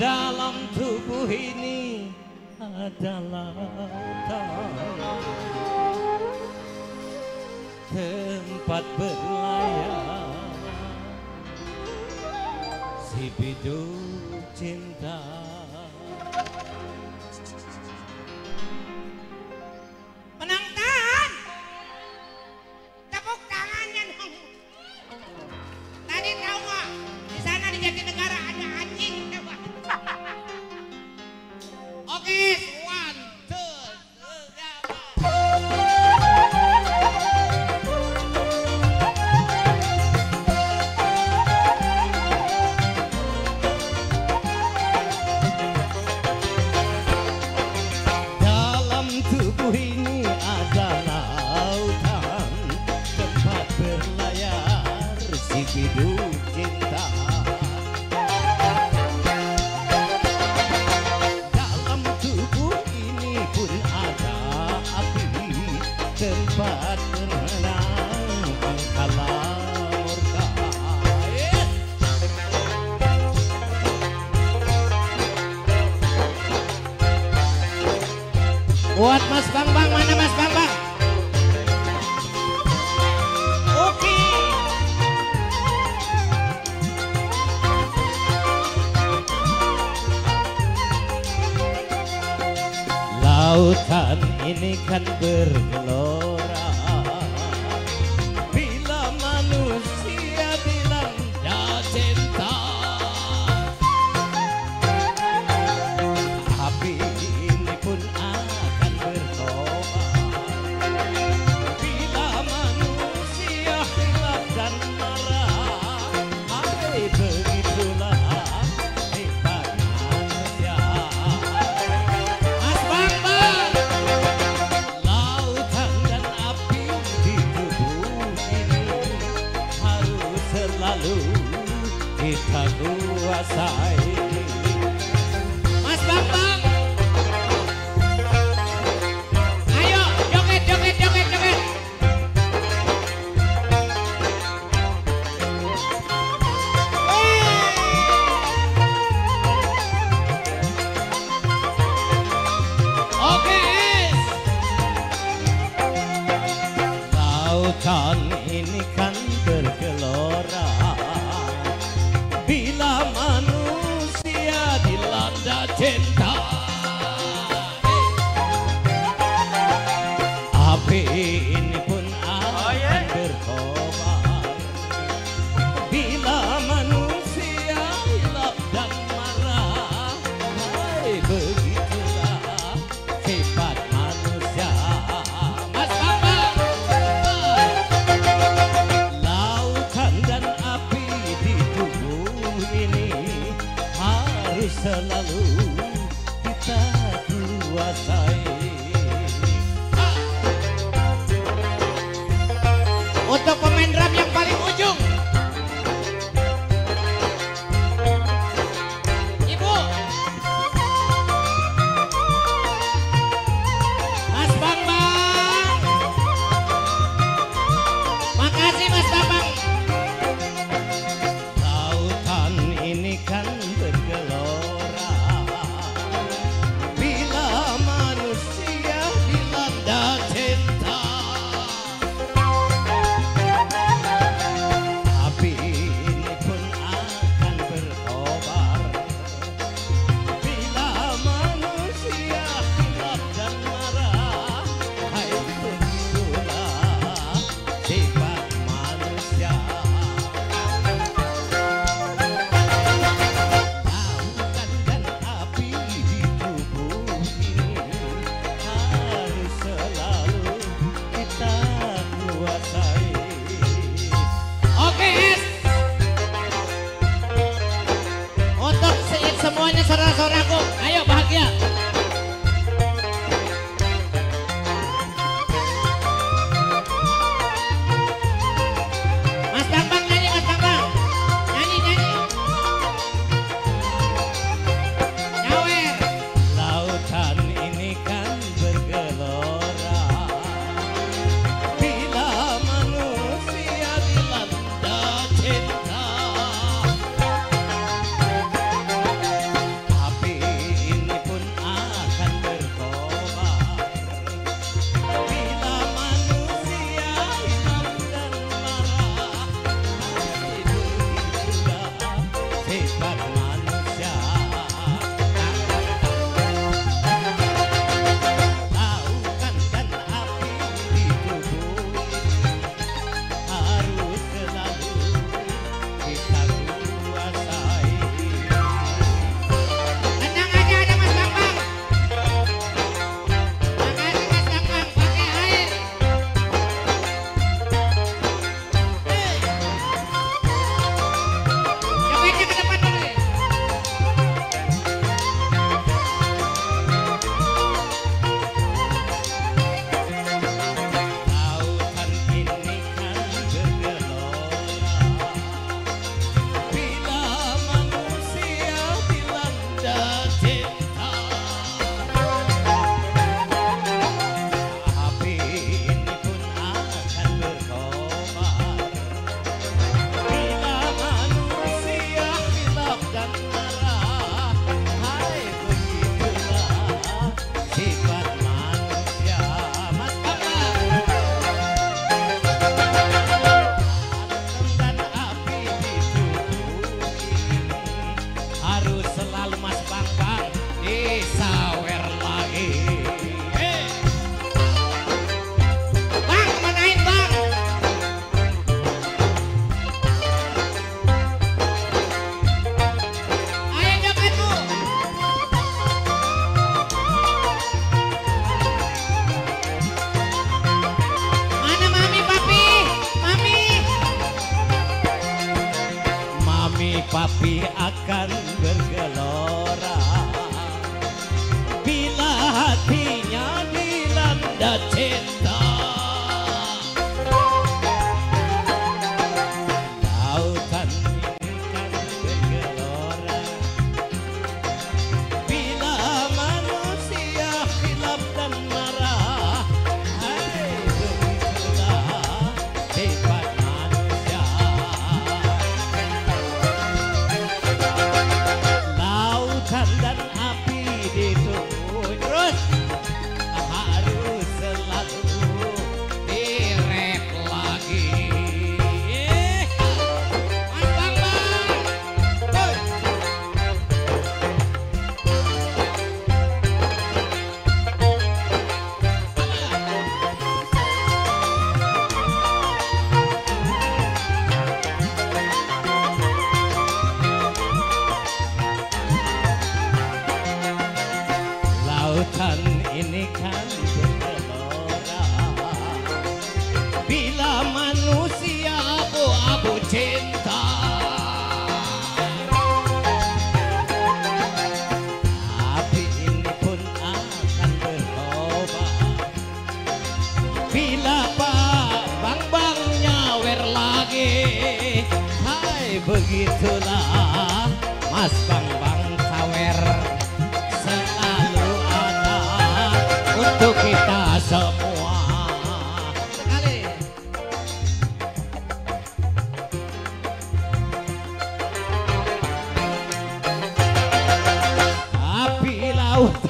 Dalam tubuh ini ada lautan, tempat berlayar si biduk cinta. Menang tahan, tepuk tangannya dong. Tadi tahu nggak di sana di Jatinegara ada anjing. Oke, 1, 2, 3, 4. Dalam tubuh ini ada lautan, tempat berlayar si biduk cinta. Tempat berenang angkala murka. Buat Mas Bambang, mana Mas Bambang? Oke. Lautan ini kan bergelora. Lalu kita kuasai. Mas Bambang, ayo joget joget joget joget. Oke, lautan ini kan bergelora. Bila manusia dilanda cinta, api ini pun akan berkobar. Bila manusia hilap dan marah, hai begitulah sifat manusia. Mas Bambang, lautan dan api di tubuh ini harus selalu kita kuasai. Untuk pemain drum yang paling ujung, Ibu. Mas Bambang, makasih Mas Bambang. Lautan ini kan bergelora, bila manusia dilanda cinta. akan bergelora bila hatinya dilanda cinta. Lautan akan bergelora bila manusia hilaf dan marah. Hai, begitulah sifat manusia. Lautan dan api ditunggu terus harus selalu direk lagi. Lautan ini kan bergelora bila manusia abu-abu cinta. Api ini pun akan berkobar bila bang-bangnya wer lagi. Hai, begitulah mas bang-bang sawer selalu ada untuk kita semua. Sekali. Api lautan.